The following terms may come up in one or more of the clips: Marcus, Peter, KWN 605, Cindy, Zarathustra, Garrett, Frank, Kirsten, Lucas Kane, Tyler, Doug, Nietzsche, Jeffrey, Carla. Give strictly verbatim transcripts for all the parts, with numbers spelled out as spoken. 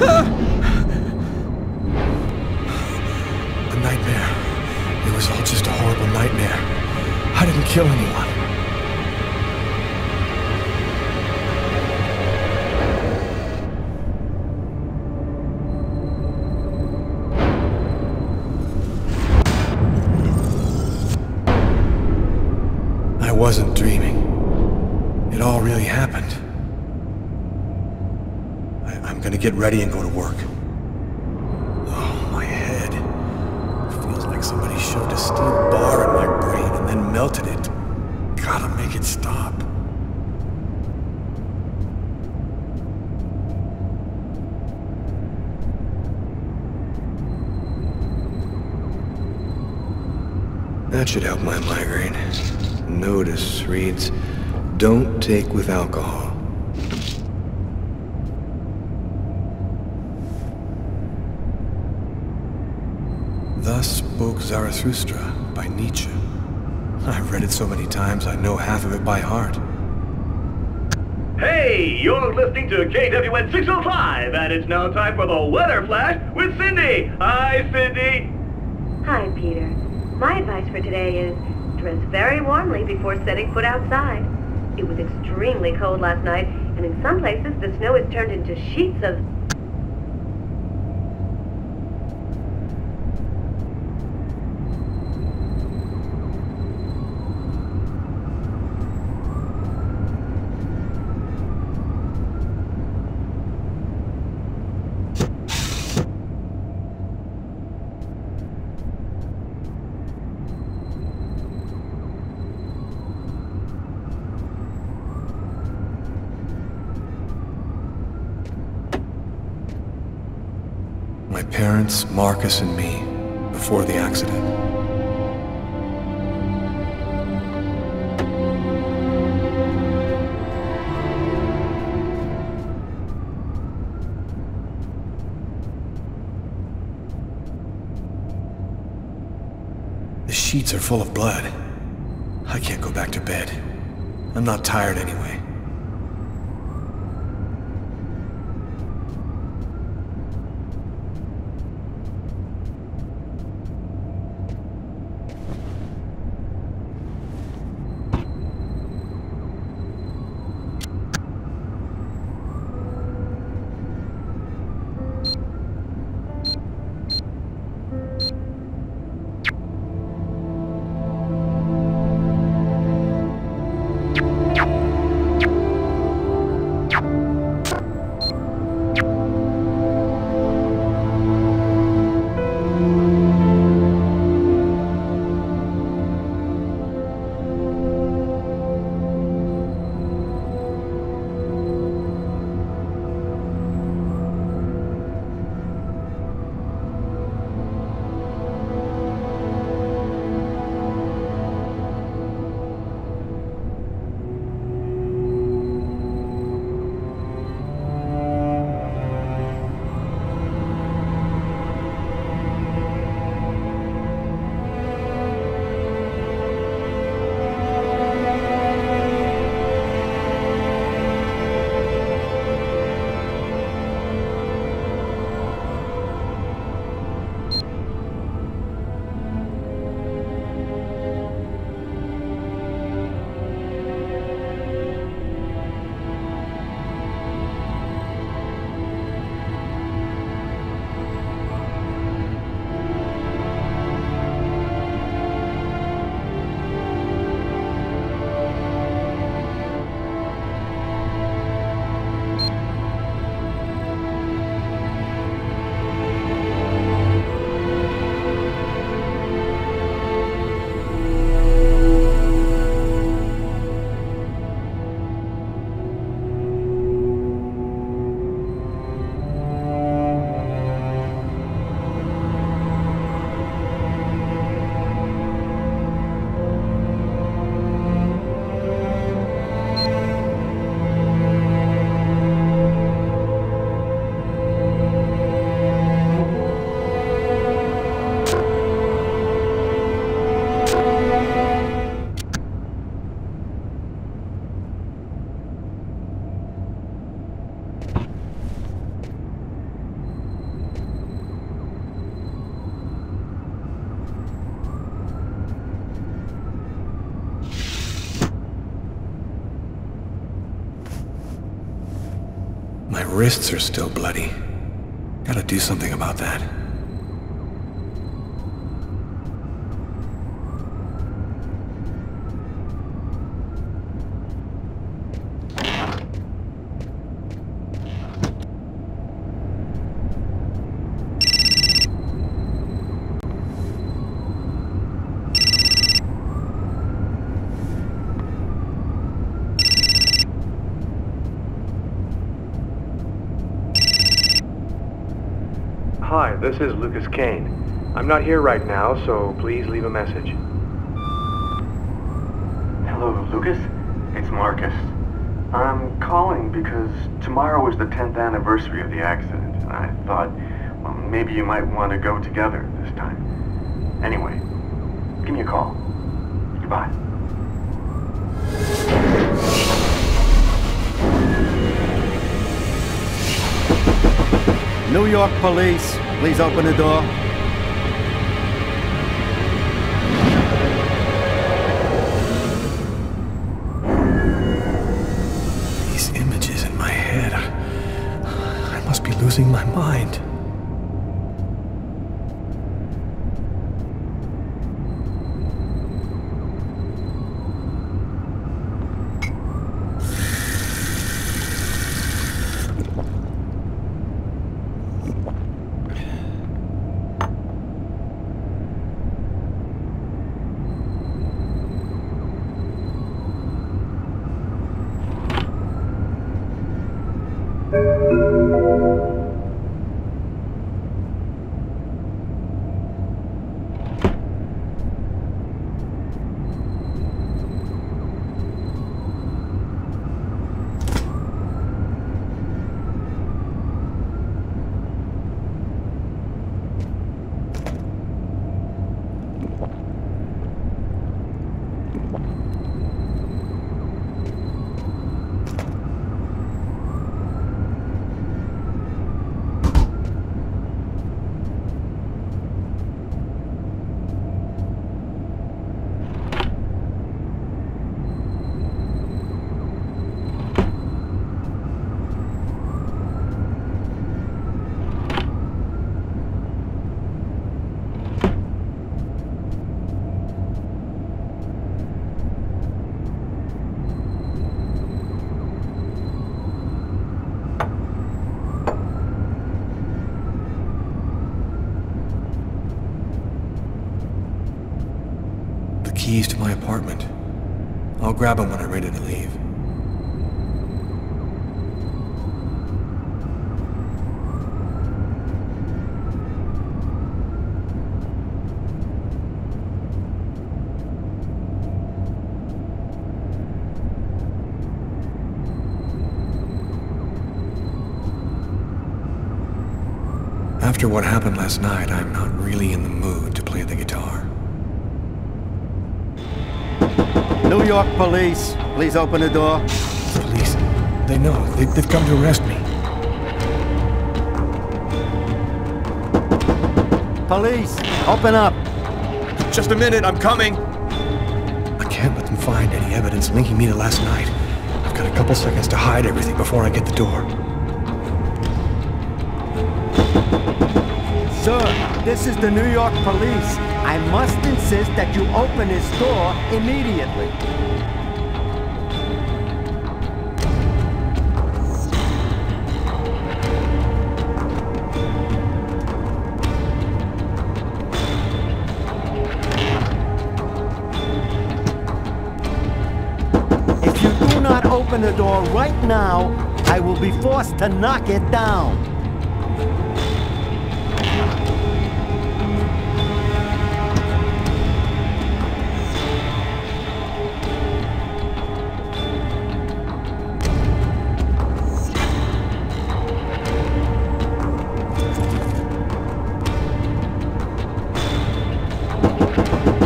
A nightmare. It was all just a horrible nightmare. I didn't kill anyone. I wasn't dreaming. It all really happened. I, I'm gonna get ready and go to work. Oh, my head. It feels like somebody shoved a steel bar in my brain and then melted it. Gotta make it stop. That should help my migraine. Notice reads, "Don't take with alcohol." Thus spoke Zarathustra by Nietzsche. I've read it so many times I know half of it by heart. Hey, you're listening to K W N six oh five, and it's now time for the Weather Flash with Cindy. Hi, Cindy. Hi, Peter. My advice for today is dress very warmly before setting foot outside. It was extremely cold last night, and in some places the snow has turned into sheets of... Parents, Marcus, and me, before the accident. The sheets are full of blood. I can't go back to bed. I'm not tired anyway. My wrists are still bloody. Gotta do something about that. Hi, this is Lucas Kane. I'm not here right now, so please leave a message. Hello, Lucas. It's Marcus. I'm calling because tomorrow is the tenth anniversary of the accident, and I thought, well, maybe you might want to go together this time. Anyway, give me a call. Goodbye. New York police, please open the door. These images in my head, I must be losing my mind. Keys to my apartment. I'll grab them when I'm ready to leave. After what happened last night, I'm not really in the mood to play the guitar. New York police, please open the door. The police, they know. They, they've come to arrest me. Police, open up. Just a minute, I'm coming. I can't let them find any evidence linking me to last night. I've got a couple seconds to hide everything before I get the door. Sir, this is the New York police. I must insist that you open this door immediately. If you do not open the door right now, I will be forced to knock it down.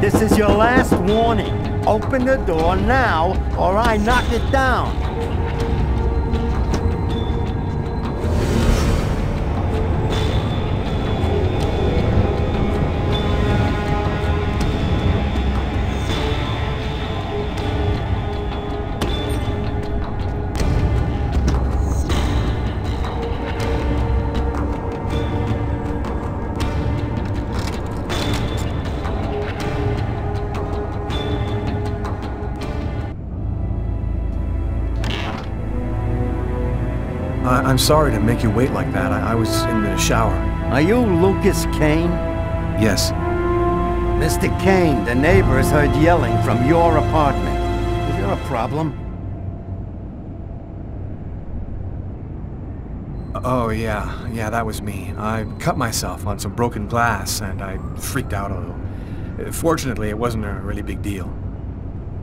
This is your last warning. Open the door now, or I knock it down. I I'm sorry to make you wait like that. I, I was in the shower. Are you Lucas Kane? Yes. Mister Kane, the neighbors heard yelling from your apartment. Is there a problem? Oh, yeah. Yeah, that was me. I cut myself on some broken glass, and I freaked out a little. Fortunately, it wasn't a really big deal.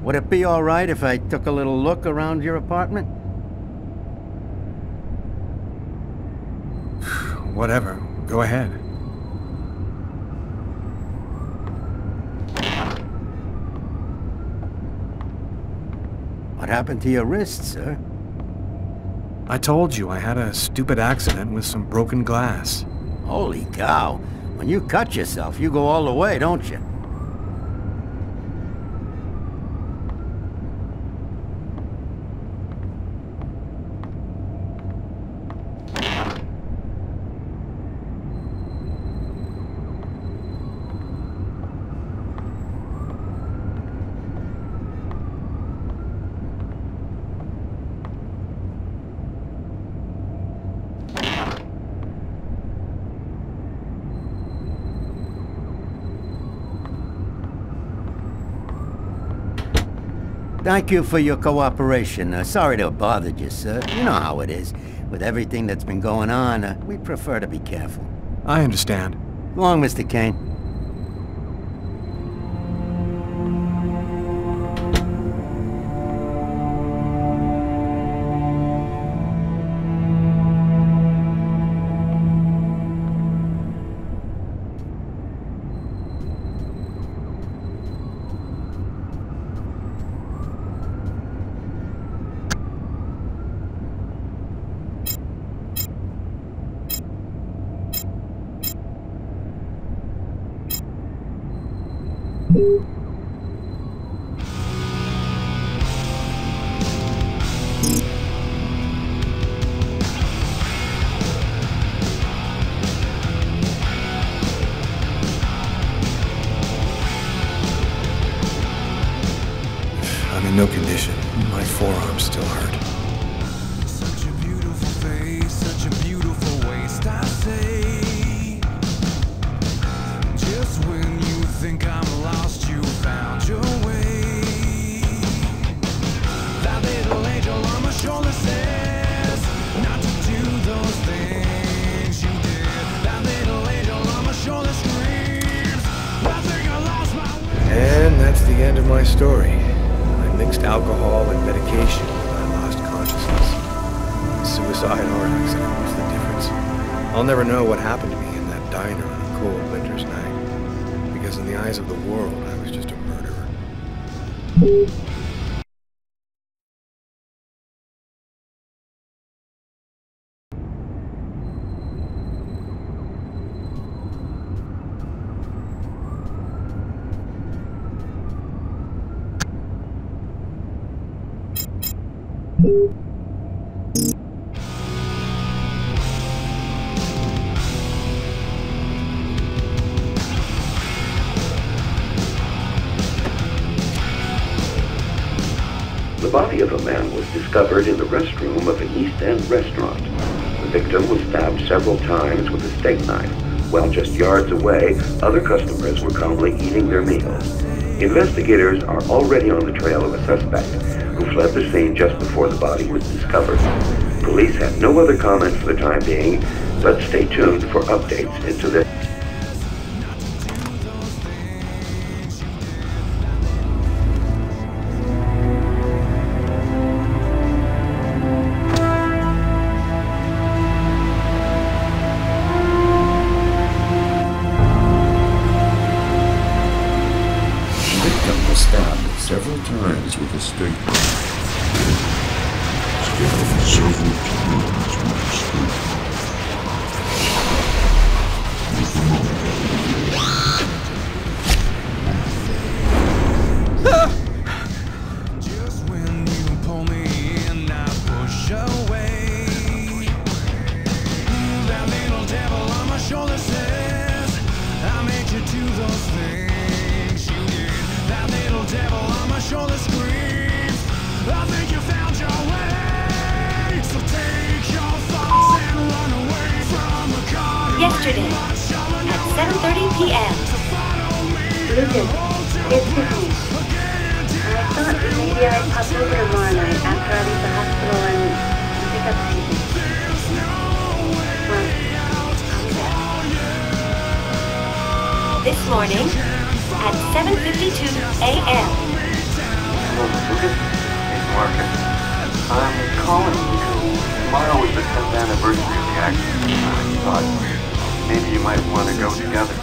Would it be all right if I took a little look around your apartment? Whatever. Go ahead. What happened to your wrist, sir? I told you I had a stupid accident with some broken glass. Holy cow. When you cut yourself, you go all the way, don't you? Thank you for your cooperation. Uh, sorry to have bothered you, sir. You know how it is. With everything that's been going on, uh, we prefer to be careful. I understand. Go on, Mister Kane. The body of a man was discovered in the restroom of an East End restaurant. The victim was stabbed several times with a steak knife. While just yards away, other customers were calmly eating their meals. Investigators are already on the trail of a suspect who fled the scene just before the body was discovered. Police have no other comment for the time being, but stay tuned for updates into this. Several times with a stick. Saturday at seven thirty p m Lucas, it's Cindy. I thought maybe I'd pop over tomorrow night after I leave the hospital and pick up Peter. Well, this morning at seven fifty-two a m Hello, Lucas. It's Marcus. I'm calling because tomorrow is the tenth anniversary of the accident, and I thought maybe you might want to go together.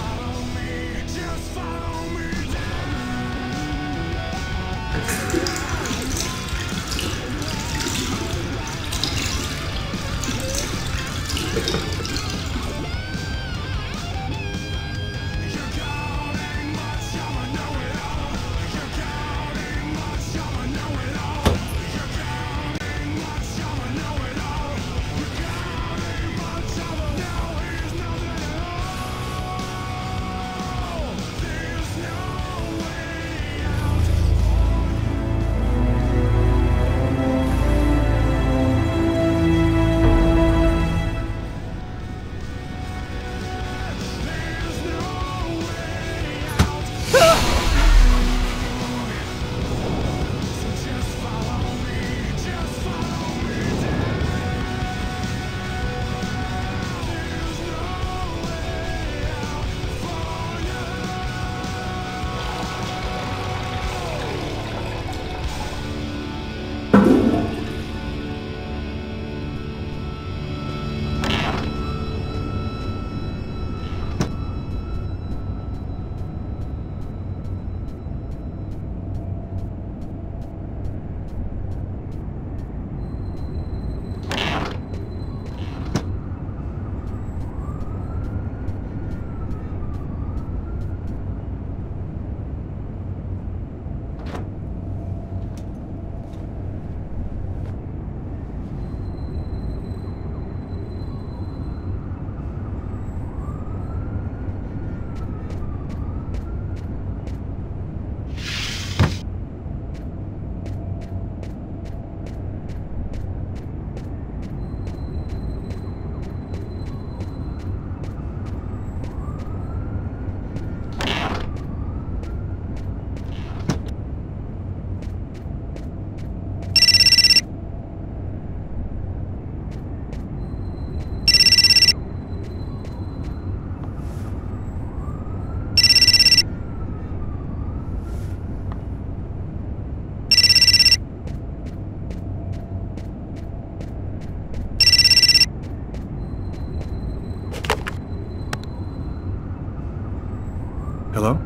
Hello?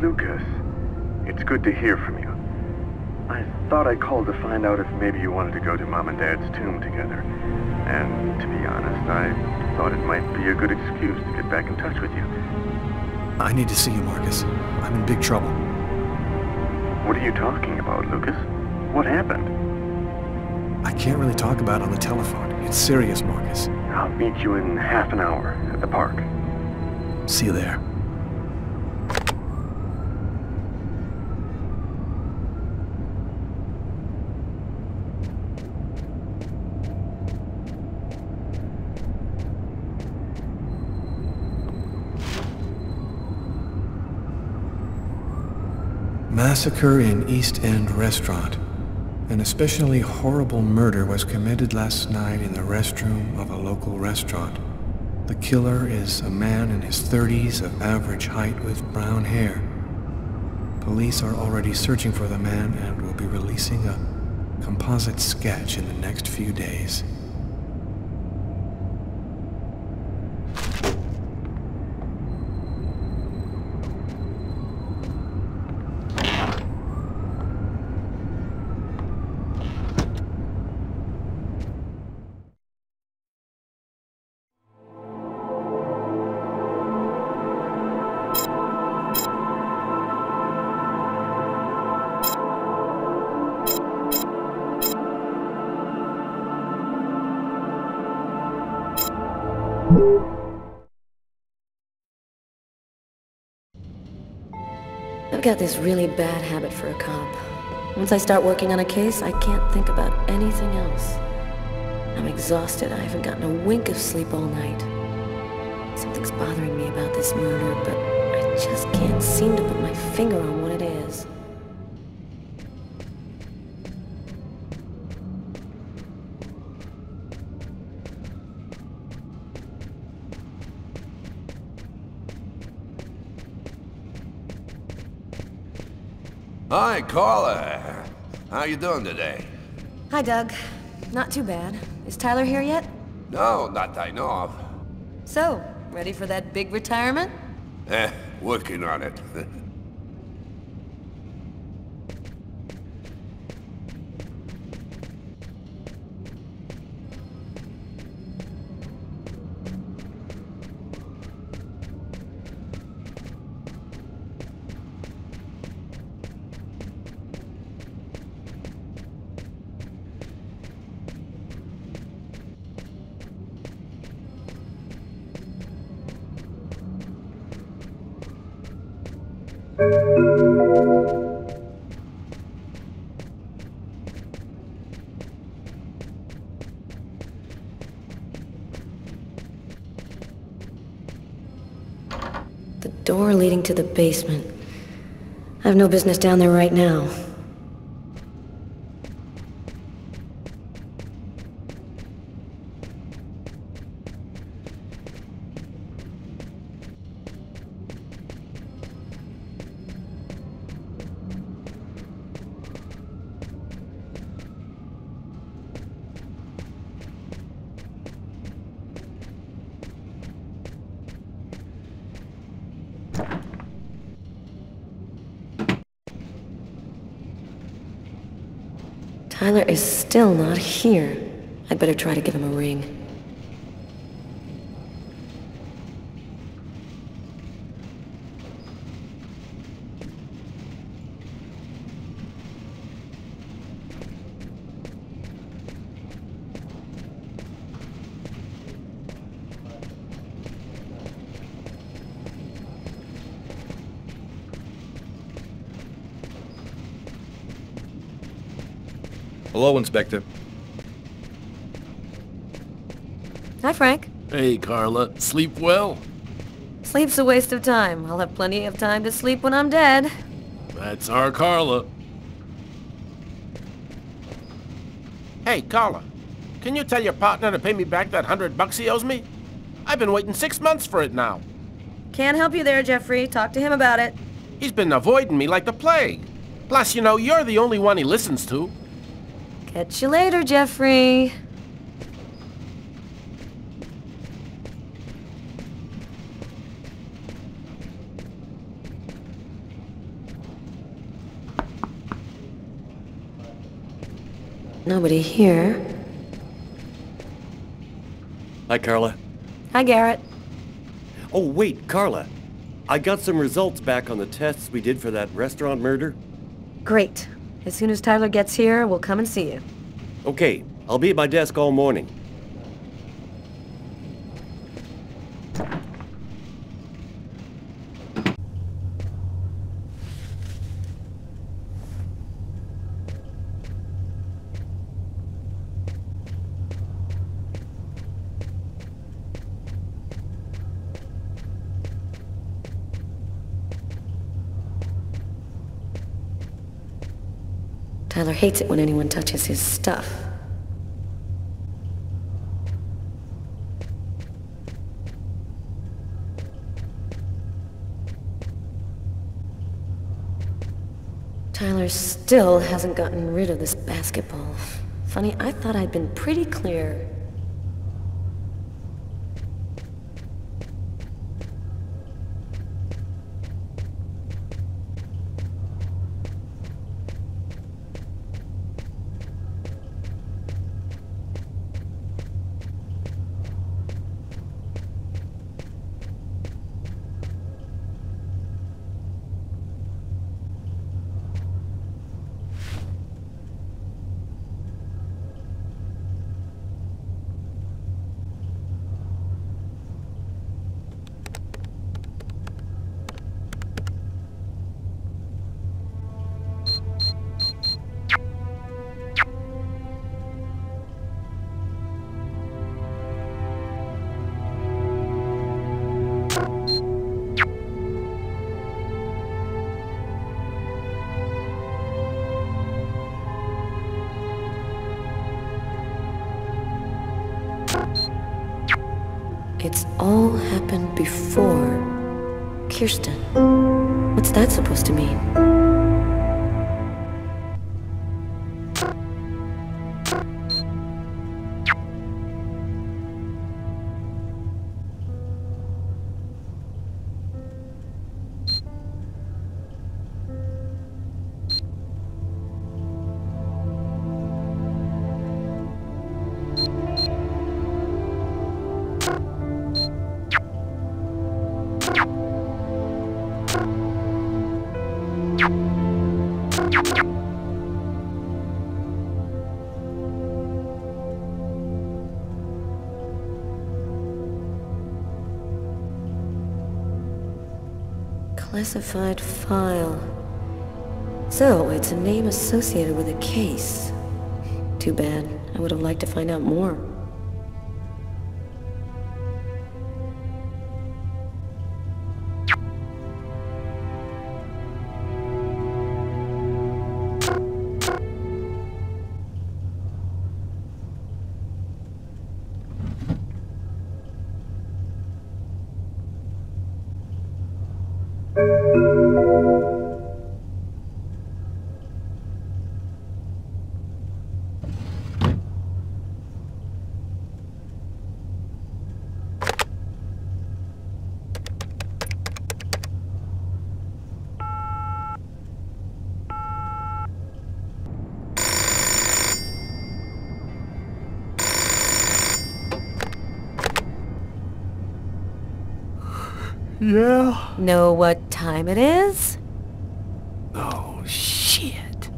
Lucas, it's good to hear from you. I thought I called to find out if maybe you wanted to go to Mom and Dad's tomb together. And to be honest, I thought it might be a good excuse to get back in touch with you. I need to see you, Marcus. I'm in big trouble. What are you talking about, Lucas? What happened? I can't really talk about it on the telephone. It's serious, Marcus. I'll meet you in half an hour at the park. See you there. Massacre in East End restaurant. An especially horrible murder was committed last night in the restroom of a local restaurant. The killer is a man in his thirties of average height with brown hair. Police are already searching for the man and will be releasing a composite sketch in the next few days. I've got this really bad habit for a cop. Once I start working on a case, I can't think about anything else. I'm exhausted. I haven't gotten a wink of sleep all night. something's bothering me about this murder, but I just can't seem to put my finger on what it is. Hi, Carla. How you doing today? Hi, Doug. Not too bad. Is Tyler here yet? No, not that I know of. So, ready for that big retirement? Eh, working on it. Door leading to the basement. I have no business down there right now. Tyler is still not here. I'd better try to give him a ring. Hello, Inspector. Hi, Frank. Hey, Carla. Sleep well? Sleep's a waste of time. I'll have plenty of time to sleep when I'm dead. That's our Carla. Hey, Carla. Can you tell your partner to pay me back that hundred bucks he owes me? I've been waiting six months for it now. Can't help you there, Jeffrey. Talk to him about it. He's been avoiding me like the plague. Plus, you know, you're the only one he listens to. Catch you later, Jeffrey. Nobody here. Hi, Carla. Hi, Garrett. Oh, wait, Carla. I got some results back on the tests we did for that restaurant murder. Great. As soon as Tyler gets here, we'll come and see you. Okay, I'll be at my desk all morning. Tyler hates it when anyone touches his stuff. Tyler still hasn't gotten rid of this basketball. Funny, I thought I'd been pretty clear. It's all happened before. Kirsten, what's that supposed to mean? Classified file. So, it's a name associated with a case. Too bad. I would have liked to find out more. Yeah. Know what time it is? Oh, shit.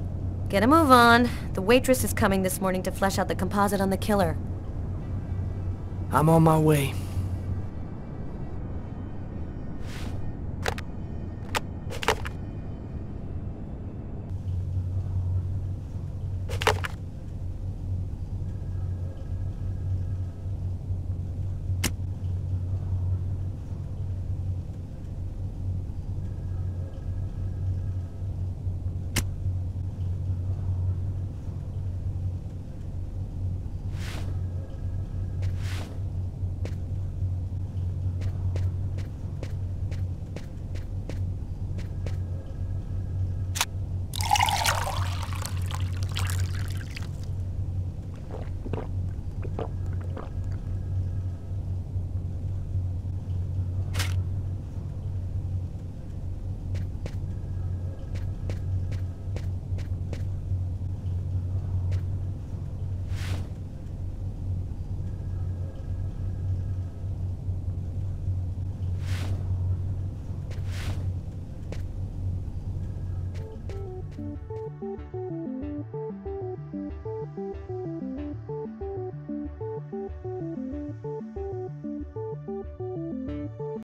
Get a move on. The waitress is coming this morning to flesh out the composite on the killer. I'm on my way. Thank you.